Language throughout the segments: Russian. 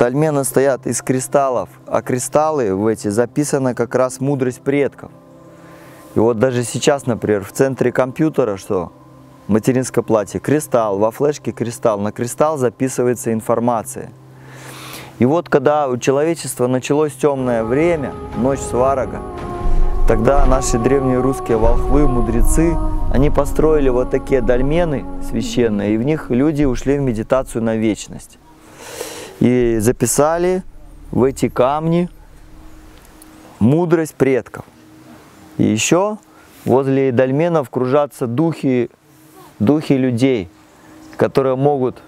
Дольмены стоят из кристаллов, а кристаллы в эти записана как раз мудрость предков. И вот даже сейчас, например, в центре компьютера, что в материнском плате кристалл, во флешке кристалл, на кристалл записывается информация. И вот когда у человечества началось темное время, ночь сварога, тогда наши древние русские волхвы, мудрецы, они построили вот такие дольмены священные, и в них люди ушли в медитацию на вечность. И записали в эти камни мудрость предков. И еще возле дольменов кружатся духи людей, которые могут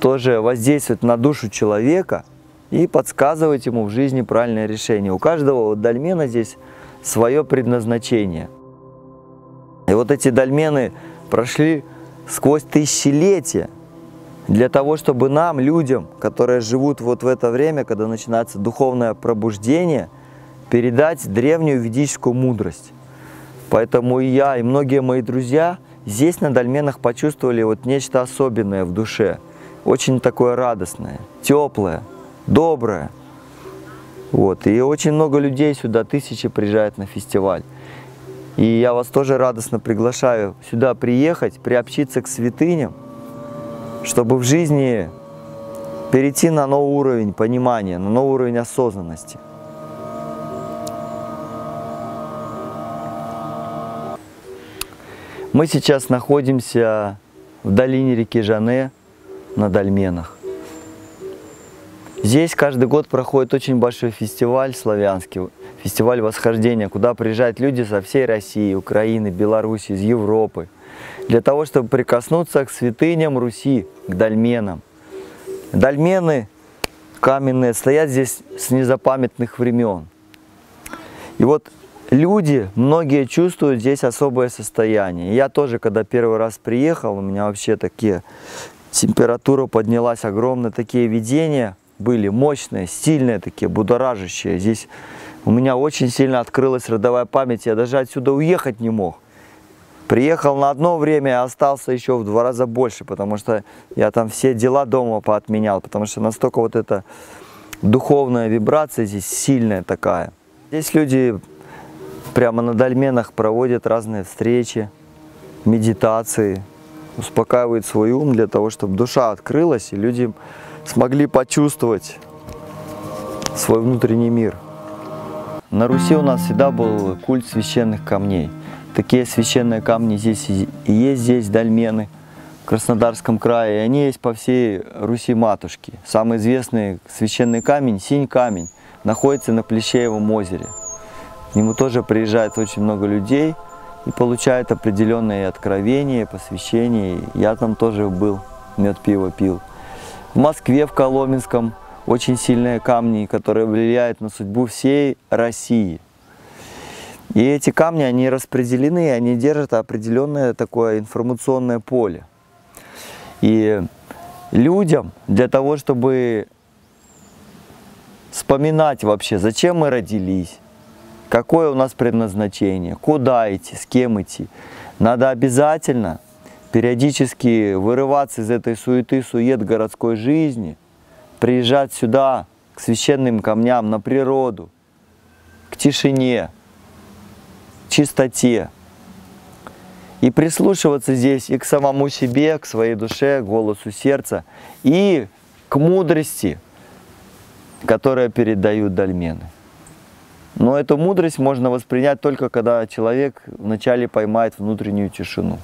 тоже воздействовать на душу человека и подсказывать ему в жизни правильное решение. У каждого дольмена здесь свое предназначение. И вот эти дольмены прошли сквозь тысячелетия, для того, чтобы нам, людям, которые живут вот в это время, когда начинается духовное пробуждение, передать древнюю ведическую мудрость. Поэтому и я, и многие мои друзья здесь на дольменах почувствовали вот нечто особенное в душе. Очень такое радостное, теплое, доброе. Вот. И очень много людей сюда, тысячи приезжают на фестиваль. И я вас тоже радостно приглашаю сюда приехать, приобщиться к святыням, чтобы в жизни перейти на новый уровень понимания, на новый уровень осознанности. Мы сейчас находимся в долине реки Жане на дольменах. Здесь каждый год проходит очень большой фестиваль славянский, фестиваль восхождения, куда приезжают люди со всей России, Украины, Беларуси, из Европы, для того, чтобы прикоснуться к святыням Руси, к дольменам. Дольмены каменные стоят здесь с незапамятных времен. И вот люди, многие чувствуют здесь особое состояние. Я тоже, когда первый раз приехал, у меня вообще такие, температура поднялась огромно, такие видения были мощные, сильные такие, будоражащие. Здесь у меня очень сильно открылась родовая память, я даже отсюда уехать не мог. Приехал на одно время, а остался еще в 2 раза больше, потому что я там все дела дома поотменял, потому что настолько вот эта духовная вибрация здесь сильная такая. Здесь люди прямо на дольменах проводят разные встречи, медитации, успокаивают свой ум для того, чтобы душа открылась, и люди смогли почувствовать свой внутренний мир. На Руси у нас всегда был культ священных камней. Такие священные камни здесь и есть, здесь дольмены в Краснодарском крае, и они есть по всей Руси-матушке. Самый известный священный камень, синь камень, находится на Плещеевом озере. К нему тоже приезжает очень много людей и получает определенные откровения, посвящения. Я там тоже был, мед, пиво пил. В Москве, в Коломенском очень сильные камни, которые влияют на судьбу всей России. И эти камни, они распределены, они держат определенное такое информационное поле. И людям для того, чтобы вспоминать вообще, зачем мы родились, какое у нас предназначение, куда идти, с кем идти, надо обязательно периодически вырываться из этой суеты-сует городской жизни, приезжать сюда, к священным камням, на природу, к тишине, чистоте, и прислушиваться здесь и к самому себе, к своей душе, к голосу сердца и к мудрости, которую передают дольмены. Но эту мудрость можно воспринять только когда человек вначале поймает внутреннюю тишину,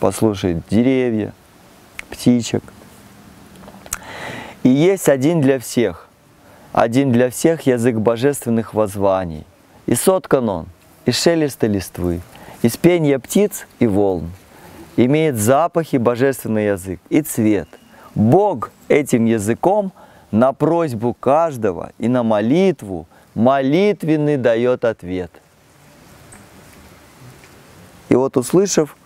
послушает деревья, птичек. И есть один для всех язык божественных воззваний. И соткан он из шелеста листвы, из пенья птиц и волн, имеет запах и божественный язык, и цвет. Бог этим языком на просьбу каждого и на молитву молитвенный дает ответ. И вот, услышав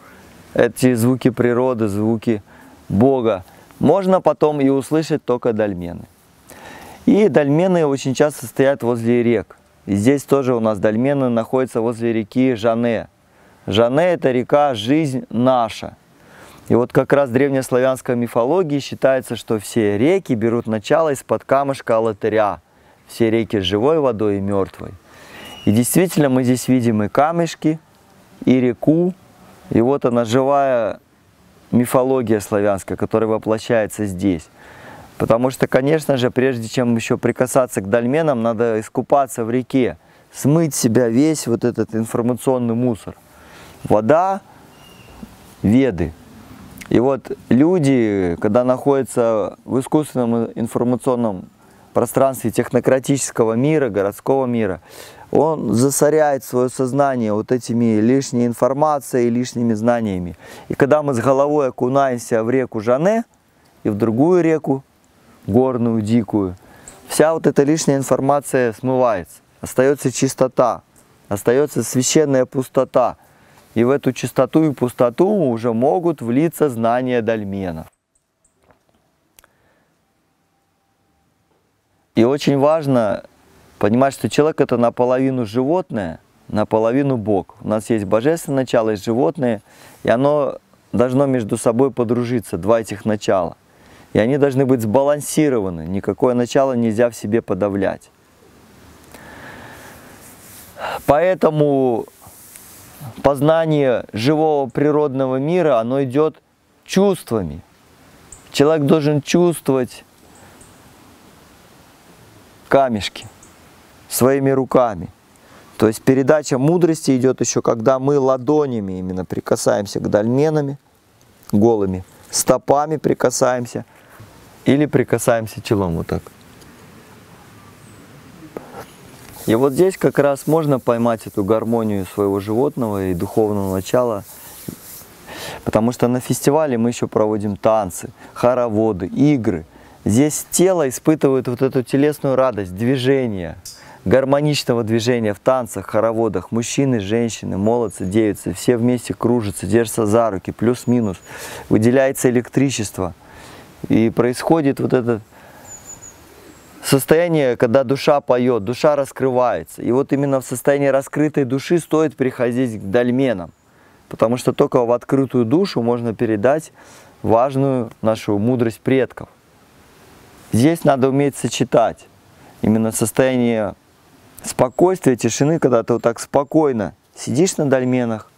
эти звуки природы, звуки Бога, можно потом и услышать только дольмены. И дольмены очень часто стоят возле рек. И здесь тоже у нас дольмены находятся возле реки Жане. Жане – это река «Жизнь наша». И вот как раз в древнеславянской мифологии считается, что все реки берут начало из-под камушка Алатыря. Все реки с живой водой и мертвой. И действительно мы здесь видим и камешки, и реку. И вот она, живая мифология славянская, которая воплощается здесь. Потому что, конечно же, прежде чем еще прикасаться к дольменам, надо искупаться в реке, смыть себя весь вот этот информационный мусор. Вода, веды. И вот люди, когда находятся в искусственном информационном пространстве технократического мира, городского мира, он засоряет свое сознание вот этими лишней информацией, лишними знаниями. И когда мы с головой окунаемся в реку Жане и в другую реку, горную, дикую, вся вот эта лишняя информация смывается. Остается чистота, остается священная пустота. И в эту чистоту и пустоту уже могут влиться знания дольменов. И очень важно понимать, что человек — это наполовину животное, наполовину Бог. У нас есть божественное начало, есть животное, и оно должно между собой подружиться, два этих начала. И они должны быть сбалансированы, никакое начало нельзя в себе подавлять. Поэтому познание живого природного мира, оно идет чувствами. Человек должен чувствовать камешки своими руками. То есть передача мудрости идет еще, когда мы ладонями именно прикасаемся к дольменам, голыми, стопами прикасаемся или прикасаемся челом вот так. И вот здесь как раз можно поймать эту гармонию своего животного и духовного начала, потому что на фестивале мы еще проводим танцы, хороводы, игры. Здесь тело испытывает вот эту телесную радость, движение, гармоничного движения в танцах, хороводах. Мужчины, женщины, молодцы, девицы, все вместе кружатся, держатся за руки, плюс-минус. Выделяется электричество, и происходит вот этот состояние, когда душа поет, душа раскрывается. И вот именно в состоянии раскрытой души стоит приходить к дольменам, потому что только в открытую душу можно передать важную нашу мудрость предков. Здесь надо уметь сочетать именно состояние спокойствия, тишины, когда ты вот так спокойно сидишь на дольменах,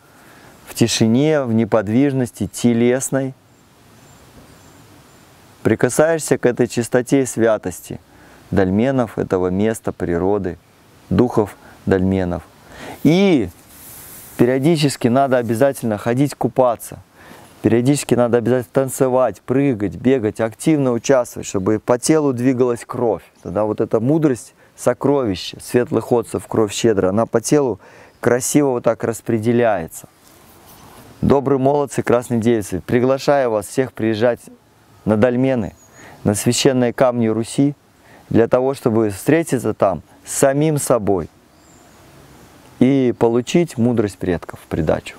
в тишине, в неподвижности телесной, прикасаешься к этой чистоте и святости дольменов, этого места, природы, духов дольменов. И периодически надо обязательно ходить купаться, периодически надо обязательно танцевать, прыгать, бегать, активно участвовать, чтобы по телу двигалась кровь. Тогда вот эта мудрость, сокровище светлых отцев, кровь щедра, она по телу красиво вот так распределяется. Добрые молодцы, красные девицы, приглашаю вас всех приезжать на дольмены, на священные камни Руси, для того, чтобы встретиться там с самим собой и получить мудрость предков в придачу.